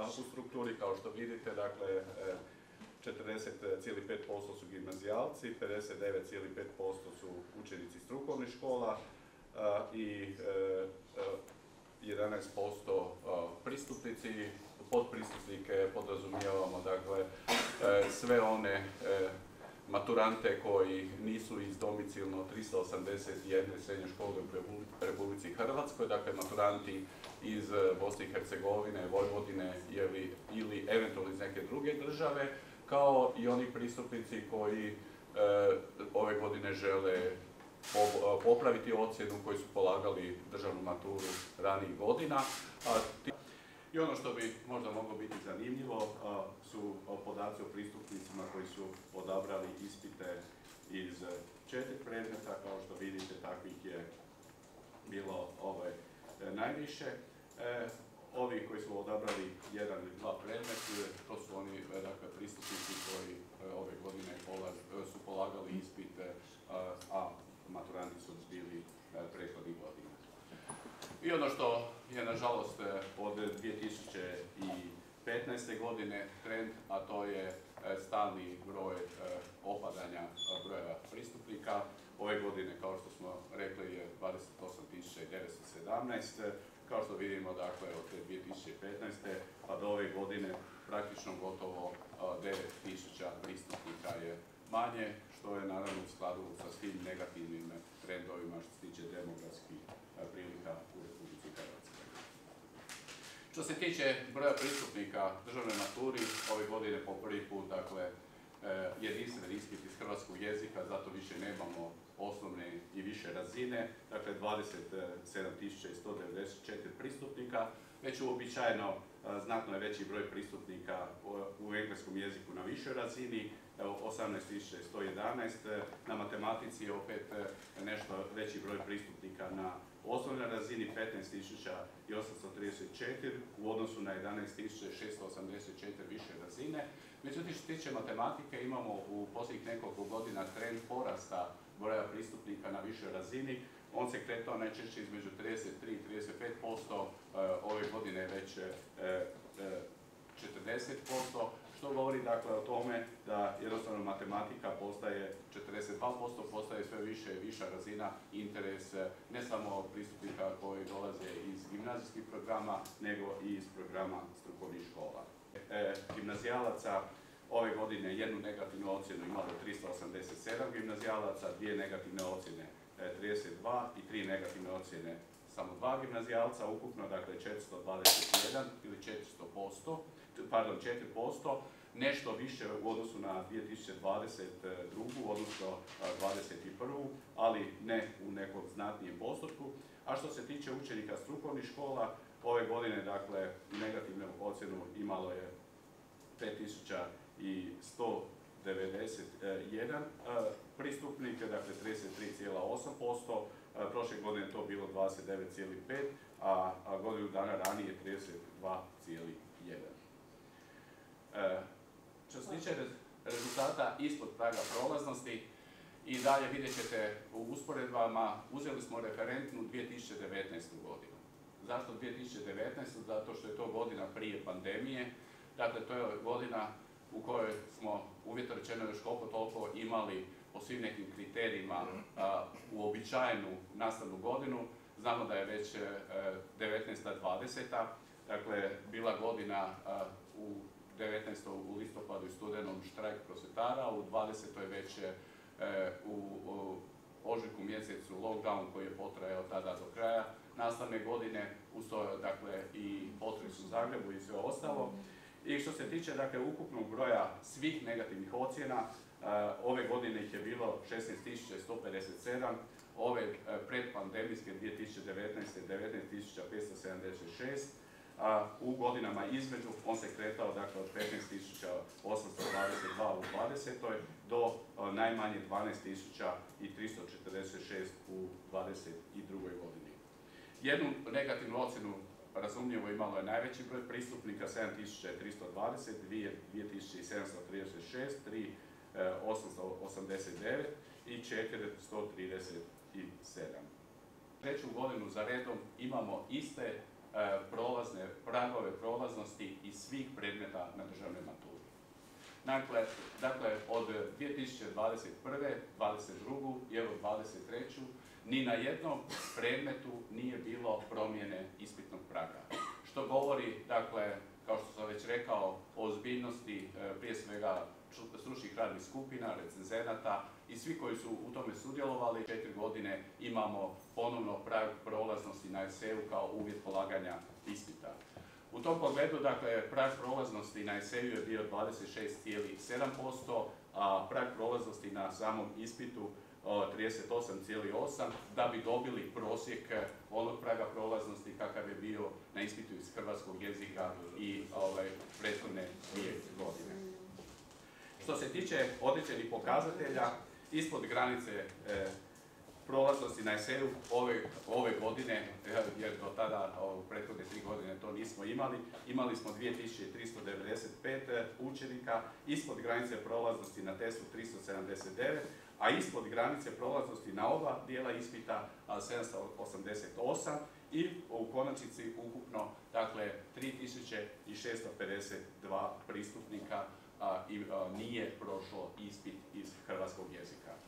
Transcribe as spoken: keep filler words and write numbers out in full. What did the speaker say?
U strukturi, kao što vidite, dakle, četrdeset zarez pet posto su gimnazijalci, pedeset devet zarez pet posto su učenici strukovnih škola i jedanaest posto pristupnici. Pod pristupnike podrazumijevamo, dakle, sve one maturante koji nisu iz domicilno trista osamdeset jedne srednje škole u Republici Hrvatskoj, dakle maturanti iz Bosne i Hercegovine, Vojvodine ili, ili eventualno iz neke druge države, kao i oni pristupnici koji e, ove godine žele popraviti ocjenu, koji su polagali državnu maturu ranijih godina. A ti... I ono što bi možda moglo biti zanimljivo su podaci o pristupnicima koji su odabrali ispite iz četiri predmeta. Kao što vidite, takvih je bilo ovaj, najviše. E, ovi koji su odabrali jedan ili dva predmeta, to su oni dakle, pristupnici koji ove godine su polagali ispite, a maturanti su bili prethodnih godina. I ono što je nažalost od dvije tisuće petnaeste. godine trend, a to je stalni broj opadanja broja pristupnika. Ove godine, kao što smo rekli, je dvadeset osam tisuća devetsto sedamnaest. Kao što vidimo, dakle, od dvije tisuće petnaeste. pa do ove godine praktično gotovo devet tisuća pristupnika je manje, što je naravno u skladu sa svim negativnim trendovima što se tiče demografskih prilika u Republici Hrvatskoj. Što se tiče broja pristupnika državnoj maturi, ove godine po prvi put, dakle, jedinstven ispit iz hrvatskog jezika, zato više nemamo osnovne i više razine, dakle dvadeset sedam tisuća sto devedeset četiri pristupnika, već uobičajeno znatno je veći broj pristupnika u engleskom jeziku na višoj razini, osamnaest tisuća sto jedanaest, na matematici je opet nešto veći broj pristupnika na osnovnoj razini, petnaest tisuća osamsto trideset četiri u odnosu na jedanaest tisuća šesto osamdeset četiri više razine. Međutim, što se tiče matematike, imamo u posljednjih nekoliko godina trend porasta broja pristupnika na višoj razini. On se kretao najčešće između trideset tri i trideset pet posto, ove godine već četrdeset posto, što govori dakle o tome da jednostavno matematika postaje četrdeset dva posto, postaje sve više i viša razina interes ne samo pristupnika koji dolaze iz gimnazijskih programa, nego i iz programa strukovnih škola. E, gimnazijalaca ove godine jednu negativnu ocjenu imalo trista osamdeset sedam gimnazijalaca, dvije negativne ocjene trideset dva i tri negativne ocjene samo dva gimnazijalca, ukupno dakle četiristo dvadeset jedan ili četiristo posto, pardon, četiri posto, nešto više u odnosu na dvije tisuće dvadeset drugu, odnosno dvadeset prvu, ali ne u nekom znatnijem postotku. A što se tiče učenika strukovnih škola, ove godine dakle negativnu ocjenu imalo je pet tisuća sto devedeset jedan pristupnik, dakle trideset tri zarez osam posto, prošle godine je to bilo dvadeset devet zarez pet, a godinu dana ranije trideset dva zarez jedan. Što se tiče rezultata ispod praga prolaznosti, i dalje vidjet ćete u usporedbama, uzeli smo referentnu dvije tisuće devetnaestu. godinu. Zašto dvije tisuće devetnaestu? Zato što je to godina prije pandemije, dakle to je godina u kojoj smo uvjetno rečeno još koliko toliko imali po svim nekim kriterijima a, uobičajenu nastavnu godinu. Znamo da je već devetnaesta dvadeseta, dakle bila godina a, u devetnaestoj u listopadu i studenom štrajk prosvjetara, u dvadesetoj je već a, u, u ožujku mjesecu lockdown koji je potrajao tada do kraja nastavne godine, usto dakle i potres u Zagrebu i sve ostalo. I što se tiče dakle, ukupnog broja svih negativnih ocjena, ove godine ih je bilo šesnaest tisuća sto pedeset sedam, ove predpandemijske dvije tisuće devetnaeste. devetnaest tisuća petsto sedamdeset šest, a u godinama između on se kretao dakle, od petnaest tisuća osamsto dvadeset dva u dvadesetoj do najmanje dvanaest tisuća tristo četrdeset šest u dvadeset drugoj. godini. Jednu negativnu ocjenu razumljivo imalo je najveći broj pristupnika, sedam tisuća tristo dvadeset, dvije tisuće sedamsto trideset šest, tri tisuće osamsto osamdeset devet i četiri tisuće sto trideset sedam. Treću godinu za redom imamo iste prolazne, pragove prolaznosti i svih predmeta na državnoj maturi. Dakle, dakle od dvije tisuće dvadeset prve, dvadeset druge i evo dvadeset treće ni na jednom predmetu nije bilo promjene ispitnog praga. Što govori, dakle, kao što sam već rekao, o ozbiljnosti prije svega stručnih radnih skupina, recenzenata i svi koji su u tome sudjelovali. Četiri godine imamo ponovno prag prolaznosti na eseju kao uvjet polaganja ispita. U tom pogledu, dakle, prag prolaznosti na eseju je bio dvadeset šest zarez sedam posto, a prag prolaznosti na samom ispitu trideset osam zarez osam, da bi dobili prosjek onog praga prolaznosti kakav je bio na ispitu iz hrvatskog jezika i ovaj, prethodne dvije godine. Što se tiče određenih pokazatelja, ispod granice e, prolaznosti na eseju ove, ove godine, jer do tada, o, prethodne tri godine to nismo imali, imali smo dvije tisuće tristo devedeset pet učenika, ispod granice prolaznosti na testu tristo sedamdeset devet, a ispod granice prolaznosti na oba dijela ispita sedamsto osamdeset osam i u konačnici ukupno, dakle, tri tisuće šesto pedeset dva pristupnika a, i, a, nije prošlo ispit iz hrvatskog jezika.